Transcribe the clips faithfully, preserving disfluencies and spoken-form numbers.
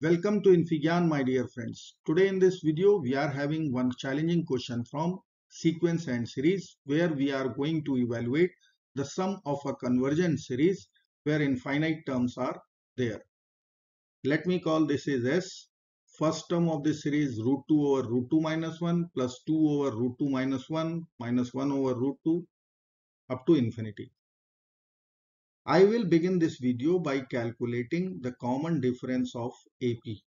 Welcome to InfiGyan, my dear friends. Today in this video we are having one challenging question from sequence and series, where we are going to evaluate the sum of a convergent series where infinite terms are there. Let me call this is S. First term of this series root two over root two minus one plus two over root two minus one minus one over root two up to infinity. I will begin this video by calculating the common difference of A P,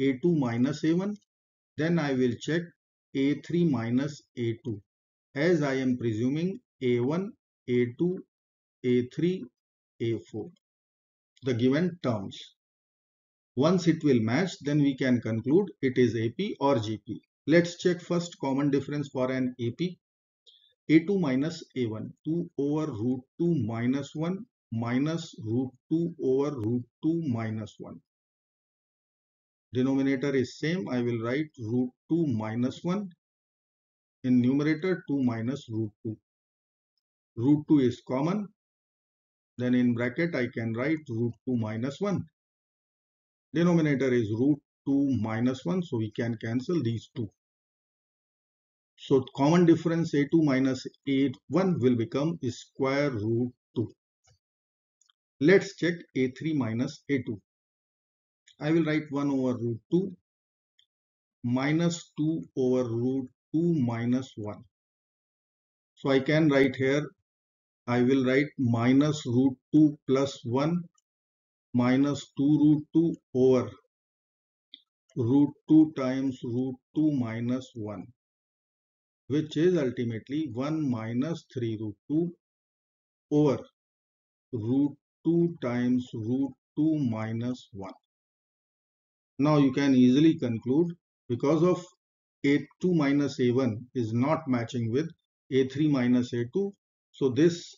A two minus A one, then I will check A three minus A two, as I am presuming A one, A two, A three, A four, the given terms. Once it will match, then we can conclude it is A P or G P. Let's check first common difference for an A P. A two minus A one, two over root two minus one minus root two over root two minus one. Denominator is same, I will write root two minus one. In numerator, two minus root two. Root two is common. Then in bracket, I can write root two minus one. Denominator is root two minus one, so we can cancel these two. So common difference A two minus A one will become square root two. Let's check A three minus A two. I will write one over root two minus two over root two minus one. So I can write here, I will write minus root two plus one minus two root two over root two times root two minus one. Which is ultimately one minus three root two over root two times root two minus one. Now you can easily conclude, because of A two minus A one is not matching with A three minus A two, so this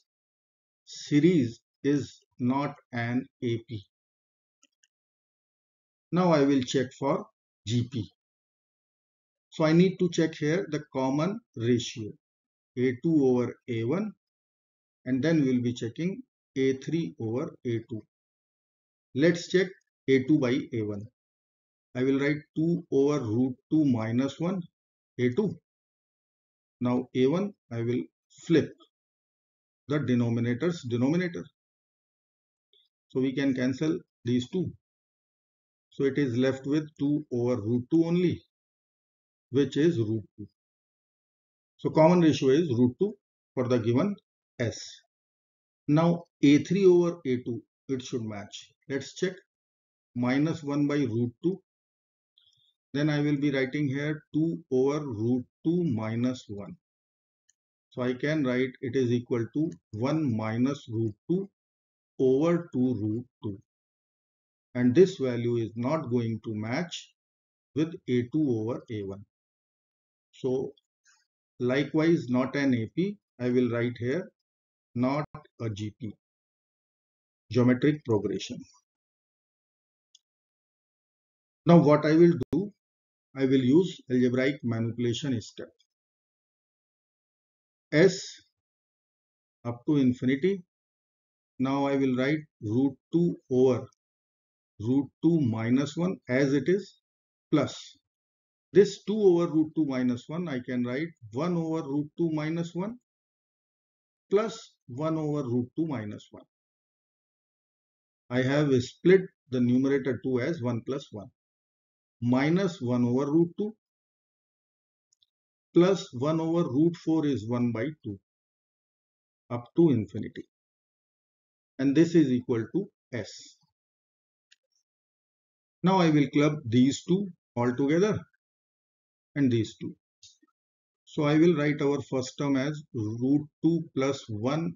series is not an A P. Now I will check for G P. So I need to check here the common ratio A two over A one, and then we will be checking A three over A two. Let's check A two by A one. I will write two over root two minus one A two. Now A one I will flip the denominator's denominator. So we can cancel these two. So it is left with two over root two only, which is root two. So common ratio is root two for the given S. Now A three over A two, it should match. Let's check minus one by root two. Then I will be writing here two over root two minus one. So I can write it is equal to one minus root two over two root two. And this value is not going to match with A two over A one. So likewise, not an A P, I will write here, not a G P, geometric progression. Now what I will do, I will use algebraic manipulation step. S up to infinity. Now I will write root two over root two minus one as it is, plus this two over root two minus one, I can write one over root two minus one plus one over root two minus one. I have split the numerator two as one plus one. Minus one over root two plus one over root four is one by two up to infinity. And this is equal to S. Now I will club these two all together and these two. So I will write our first term as root two plus one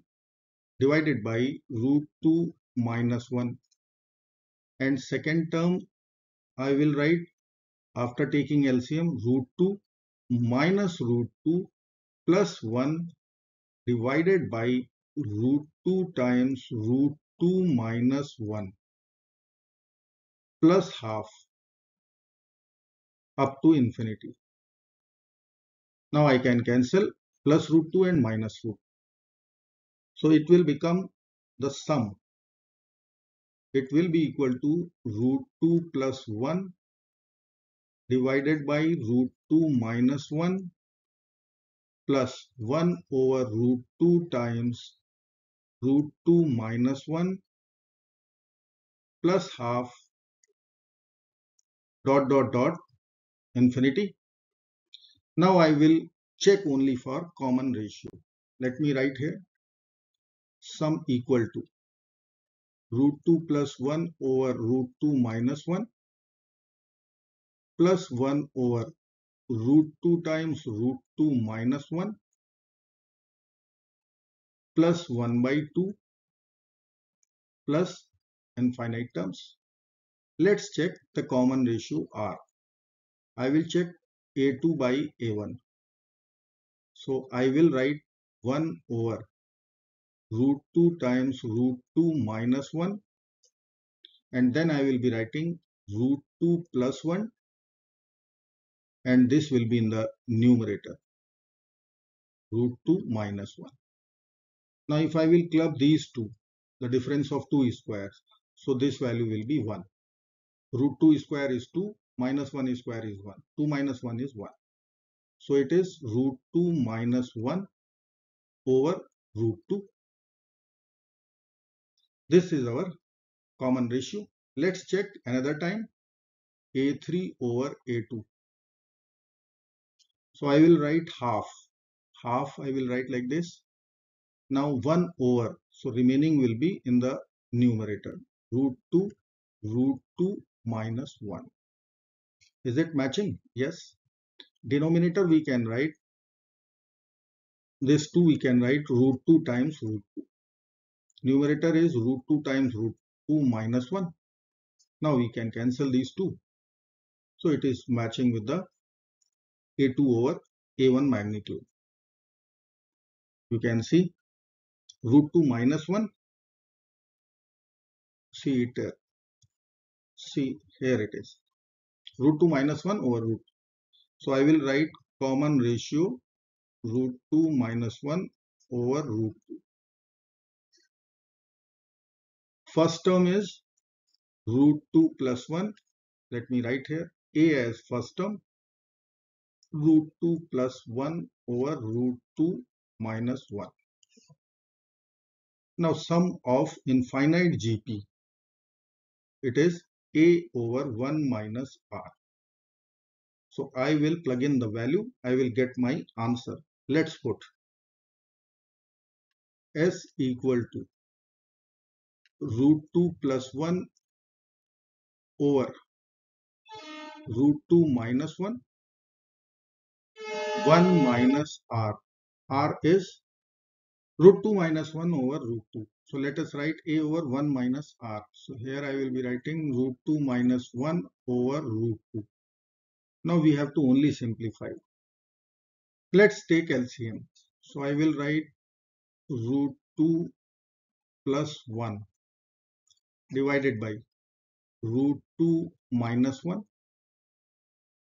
divided by root two minus one. And second term I will write, after taking L C M, root two minus root two plus one divided by root two times root two minus one plus half up to infinity. Now I can cancel plus root two and minus root. So it will become the sum it will be equal to root two plus one divided by root two minus one plus one over root two times root two minus one plus half dot dot dot infinity. Now I will check only for common ratio. Let me write here sum equal to root two plus one over root two minus one plus one over root two times root two minus one plus one by two plus infinite terms. Let's check the common ratio R. I will check A two by A one. So I will write one over root two times root two minus one, and then I will be writing root two plus one, and this will be in the numerator root two minus one. Now if I will club these two, the difference of two squares, so this value will be one. Root two square is two, minus one square is one, two minus one is one. So it is root two minus one over root two. This is our common ratio. Let's check another time, A three over A two. So I will write half, half I will write like this. Now one over, so remaining will be in the numerator, root two, root two minus one. Is it matching? Yes. Denominator we can write, this two we can write root two times root two. Numerator is root two times root two minus one. Now we can cancel these two. So it is matching with the A two over A one magnitude. You can see root two minus one. See it. Uh, see here it is. Root two minus one over root. So I will write common ratio root two minus one over root two. First term is root two plus one. Let me write here A as first term, root two plus one over root two minus one. Now sum of infinite G P, it is A over one minus R. So I will plug in the value, I will get my answer. Let's put S equal to root two plus one over root two minus one, one minus R. R is root two minus one over root two. So let us write A over one minus R. So here I will be writing root two minus one over root two. Now we have to only simplify. Let's take L C M. So I will write root two plus one divided by root two minus one.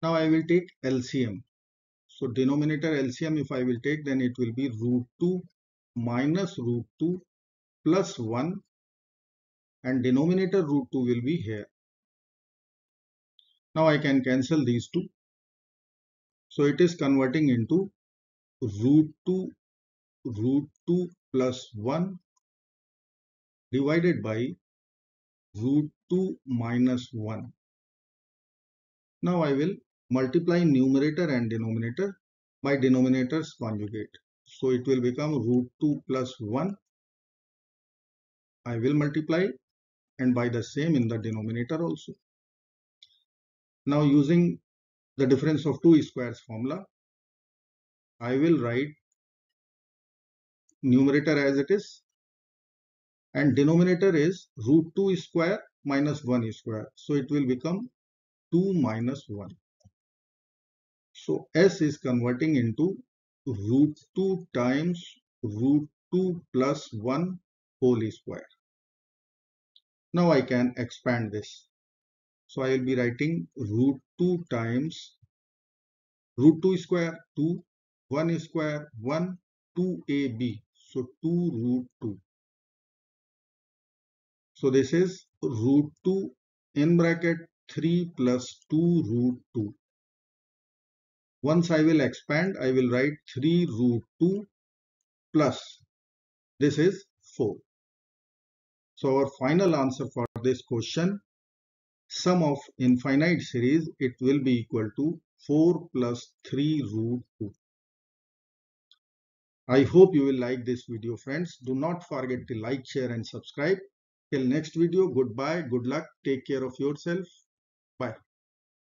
Now I will take L C M. So denominator L C M if I will take, then it will be root two minus root two plus one, and denominator root two will be here. Now I can cancel these two. So it is converting into root two root two plus one divided by root two minus one. Now I will multiply numerator and denominator by denominator's conjugate. So it will become root two plus one. I will multiply and by the same in the denominator also. Now using the difference of two squares formula, I will write numerator as it is, and denominator is root two square minus one square. So it will become two minus one. So S is converting into root two times root two plus one whole square. Now I can expand this. So I will be writing root two times root two square two, one square one, two A B. So two root two. So this is root two in bracket three plus two root two. Once I will expand, I will write three root two plus this is four. So our final answer for this question, sum of infinite series, it will be equal to four plus three root two. I hope you will like this video, friends. Do not forget to like, share and subscribe. Till next video, goodbye, good luck, take care of yourself, bye.